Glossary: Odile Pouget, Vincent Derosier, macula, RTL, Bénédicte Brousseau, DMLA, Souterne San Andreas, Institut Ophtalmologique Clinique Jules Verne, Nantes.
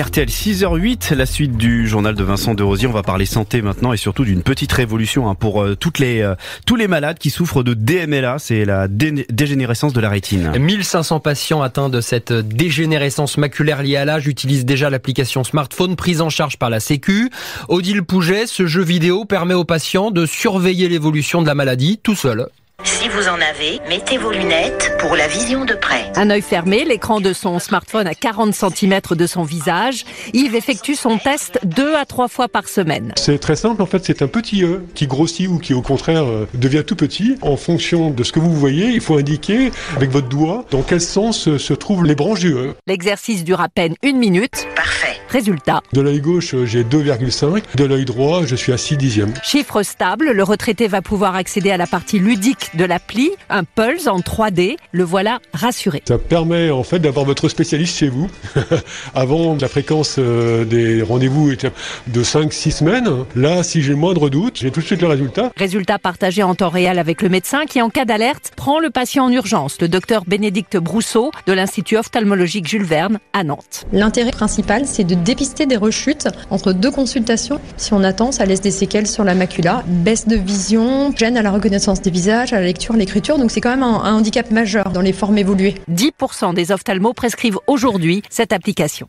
RTL 6h08, la suite du journal de Vincent Derosier. On va parler santé maintenant et surtout d'une petite révolution pour tous les malades qui souffrent de DMLA, c'est la dégénérescence de la rétine. 1500 patients atteints de cette dégénérescence maculaire liée à l'âge utilisent déjà l'application smartphone prise en charge par la Sécu. Odile Pouget, ce jeu vidéo permet aux patients de surveiller l'évolution de la maladie tout seul. Si vous en avez, mettez vos lunettes pour la vision de près. Un œil fermé, l'écran de son smartphone à 40 cm de son visage. Yves effectue son test 2 à 3 fois par semaine. C'est très simple, en fait, c'est un petit œil qui grossit ou qui au contraire devient tout petit. En fonction de ce que vous voyez, il faut indiquer avec votre doigt dans quel sens se trouvent les branches du œil. L'exercice dure à peine 1 minute. Parfait. Résultat. De l'œil gauche, j'ai 2,5. De l'œil droit, je suis à 6/10. Chiffre stable, le retraité va pouvoir accéder à la partie ludique de l'appli, un Pulse en 3D, le voilà rassuré. Ça permet en fait d'avoir votre spécialiste chez vous. Avant, la fréquence des rendez-vous était de 5-6 semaines. Là, si j'ai le moindre doute, j'ai tout de suite le résultat. Résultat partagé en temps réel avec le médecin qui, en cas d'alerte, prend le patient en urgence. Le docteur Bénédicte Brousseau de l'Institut ophtalmologique Jules Verne à Nantes. L'intérêt principal, c'est de dépister des rechutes entre 2 consultations. Si on attend, ça laisse des séquelles sur la macula. Baisse de vision, gêne à la reconnaissance des visages, à la lecture, l'écriture, donc c'est quand même un handicap majeur dans les formes évoluées. 10% des ophtalmos prescrivent aujourd'hui cette application.